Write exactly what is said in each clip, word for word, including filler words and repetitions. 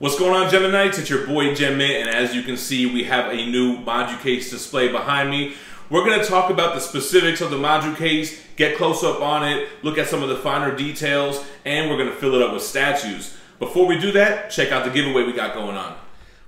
What's going on, Gem Knights? It's your boy Gem Mint, and as you can see, we have a new Moducase display behind me. We're going to talk about the specifics of the Moducase, get close up on it, look at some of the finer details, and we're going to fill it up with statues. Before we do that, check out the giveaway we got going on.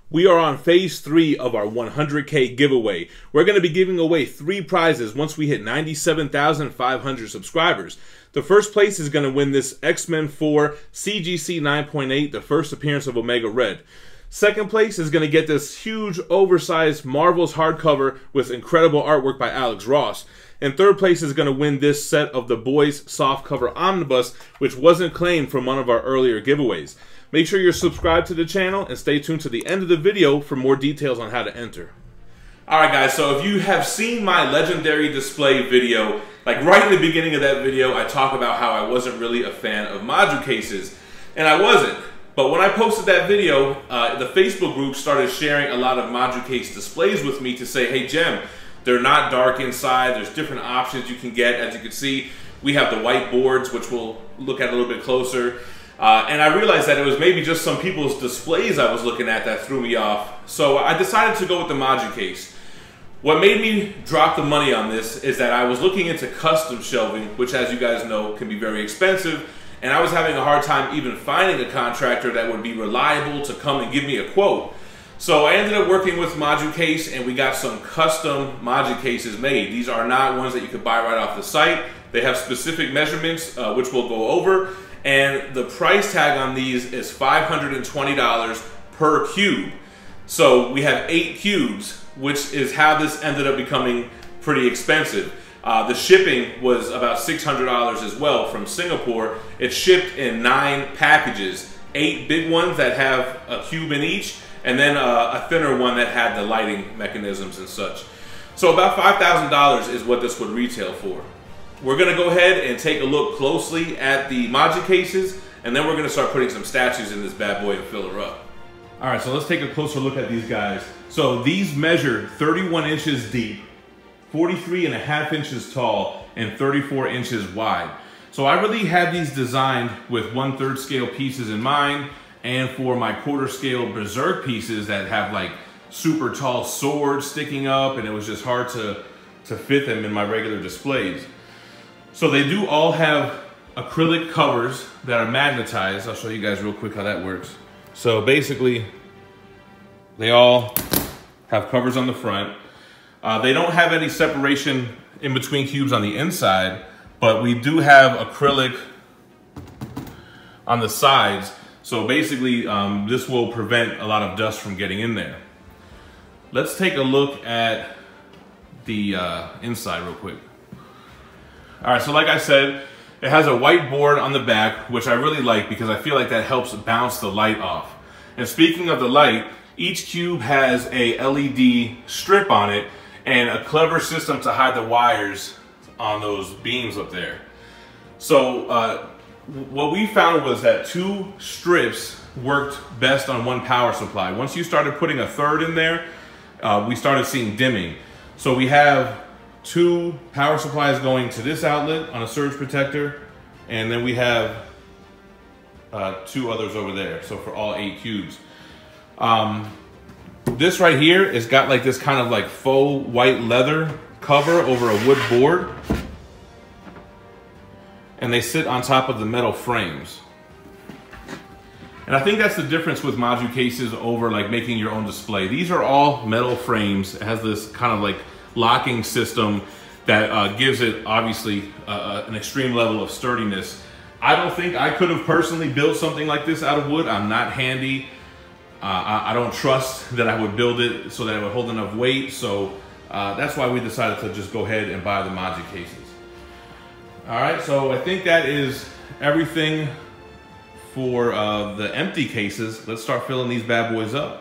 We are on phase three of our one hundred K giveaway. We're going to be giving away three prizes once we hit ninety-seven thousand five hundred subscribers. The first place is going to win this X-Men four C G C nine point eight, the first appearance of Omega Red. Second place is going to get this huge oversized Marvel's hardcover with incredible artwork by Alex Ross. And third place is going to win this set of the Boys softcover omnibus, which wasn't claimed from one of our earlier giveaways. Make sure you're subscribed to the channel and stay tuned to the end of the video for more details on how to enter. Alright guys, so if you have seen my legendary display video, like right in the beginning of that video, I talk about how I wasn't really a fan of Moducases, and I wasn't. But when I posted that video, uh, the Facebook group started sharing a lot of Moducase displays with me to say, hey Gem, they're not dark inside, there's different options you can get. As you can see, we have the white boards, which we'll look at a little bit closer. Uh, and I realized that it was maybe just some people's displays I was looking at that threw me off. So I decided to go with the Moducase. What made me drop the money on this is that I was looking into custom shelving, which as you guys know can be very expensive. And I was having a hard time even finding a contractor that would be reliable to come and give me a quote. So I ended up working with Moducase, and we got some custom Moducases made. These are not ones that you could buy right off the site. They have specific measurements, uh, which we'll go over. And the price tag on these is five hundred twenty dollars per cube. So we have eight cubes, which is how this ended up becoming pretty expensive. Uh, the shipping was about six hundred dollars as well from Singapore. It's shipped in nine packages, eight big ones that have a cube in each, and then uh, a thinner one that had the lighting mechanisms and such. So about five thousand dollars is what this would retail for. We're gonna go ahead and take a look closely at the Moducases, and then we're gonna start putting some statues in this bad boy and fill her up. All right, so let's take a closer look at these guys. So these measure thirty-one inches deep, forty-three and a half inches tall, and thirty-four inches wide. So I really had these designed with one-third scale pieces in mind, and for my quarter scale Berserk pieces that have like super tall swords sticking up, and it was just hard to, to fit them in my regular displays. So they do all have acrylic covers that are magnetized. I'll show you guys real quick how that works. So basically, they all have covers on the front. Uh, they don't have any separation in between cubes on the inside, but we do have acrylic on the sides. So basically, um, this will prevent a lot of dust from getting in there. Let's take a look at the uh, inside real quick. All right, so like I said, it has a white board on the back, which I really like because I feel like that helps bounce the light off. And speaking of the light, each cube has a L E D strip on it and a clever system to hide the wires on those beams up there. So uh, what we found was that two strips worked best on one power supply. Once you started putting a third in there, uh, we started seeing dimming. So we have two power supplies going to this outlet on a surge protector, and then we have uh, two others over there, so for all eight cubes. Um, this right here has got like this kind of like faux white leather cover over a wood board, and they sit on top of the metal frames. And I think that's the difference with Moducases over like making your own display. These are all metal frames. It has this kind of like locking system that uh, gives it obviously uh, an extreme level of sturdiness. I don't think I could have personally built something like this out of wood. I'm not handy. Uh, I, I don't trust that I would build it so that it would hold enough weight. So uh, that's why we decided to just go ahead and buy the Moducases. All right, so I think that is everything for uh, the empty cases. Let's start filling these bad boys up.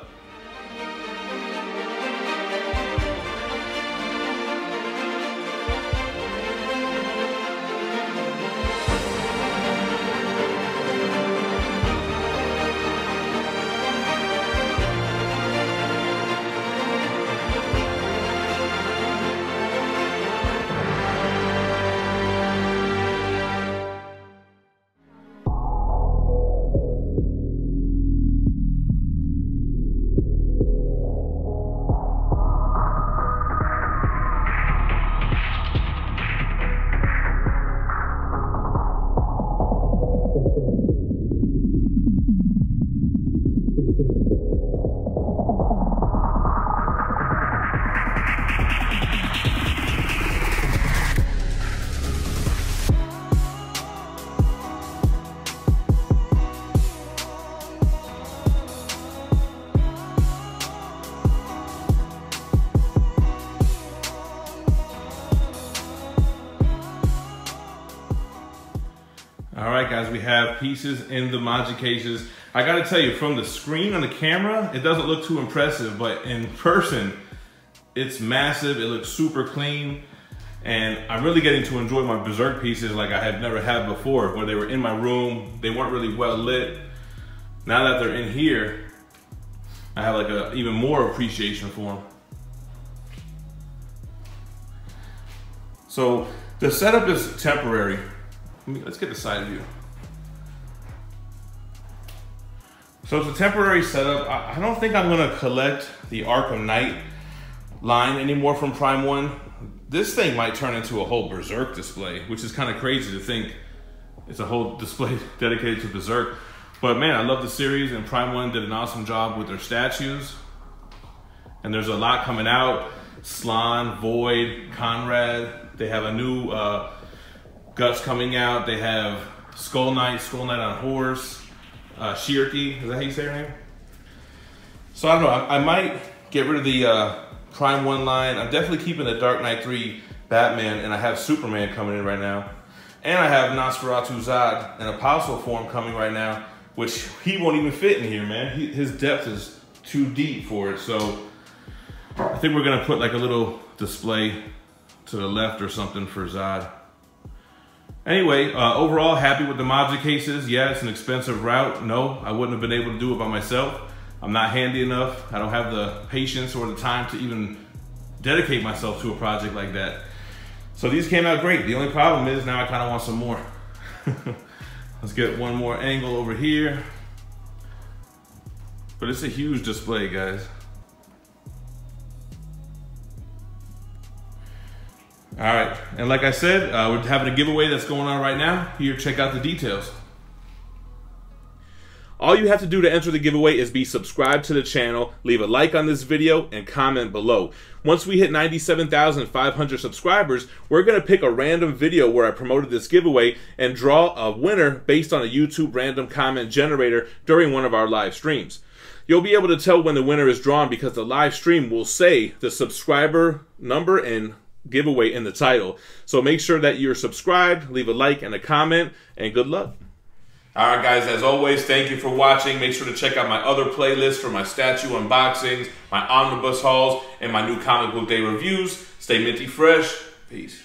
Guys, we have pieces in the Moducases. I gotta tell you, from the screen on the camera, it doesn't look too impressive, but in person, it's massive. It looks super clean, and I'm really getting to enjoy my Berserk pieces like I have never had before, where they were in my room, they weren't really well lit. Now that they're in here, I have like a even more appreciation for them. So the setup is temporary. Let's get the side view. So it's a temporary setup. I don't think I'm gonna collect the Arkham Knight line anymore from Prime one. This thing might turn into a whole Berserk display, which is kind of crazy to think it's a whole display dedicated to Berserk. But man, I love the series, and Prime one did an awesome job with their statues. And there's a lot coming out. Slan, Void, Conrad. They have a new uh, Guts coming out. They have Skull Knight, Skull Knight on Horse, uh, Shirky, is that how you say her name? So I don't know, I, I might get rid of the uh, Prime one line. I'm definitely keeping the Dark Knight three Batman, and I have Superman coming in right now. And I have Nosferatu Zod, an Apostle form coming right now, which he won't even fit in here, man. He, his depth is too deep for it. So I think we're gonna put like a little display to the left or something for Zod. Anyway, uh, overall, happy with the Moducases. Yeah, it's an expensive route. No, I wouldn't have been able to do it by myself. I'm not handy enough. I don't have the patience or the time to even dedicate myself to a project like that. So these came out great. The only problem is now I kind of want some more. Let's get one more angle over here. But it's a huge display, guys. All right, and like I said, uh, we're having a giveaway that's going on right now. Here, check out the details. All you have to do to enter the giveaway is be subscribed to the channel, leave a like on this video, and comment below. Once we hit ninety-seven thousand five hundred subscribers, we're gonna pick a random video where I promoted this giveaway and draw a winner based on a YouTube random comment generator during one of our live streams. You'll be able to tell when the winner is drawn because the live stream will say the subscriber number and giveaway in the title. So make sure that you're subscribed, leave a like and a comment, and good luck. All right, guys, as always, thank you for watching. Make sure to check out my other playlist for my statue unboxings, my omnibus hauls, and my new comic book day reviews. Stay minty fresh. Peace.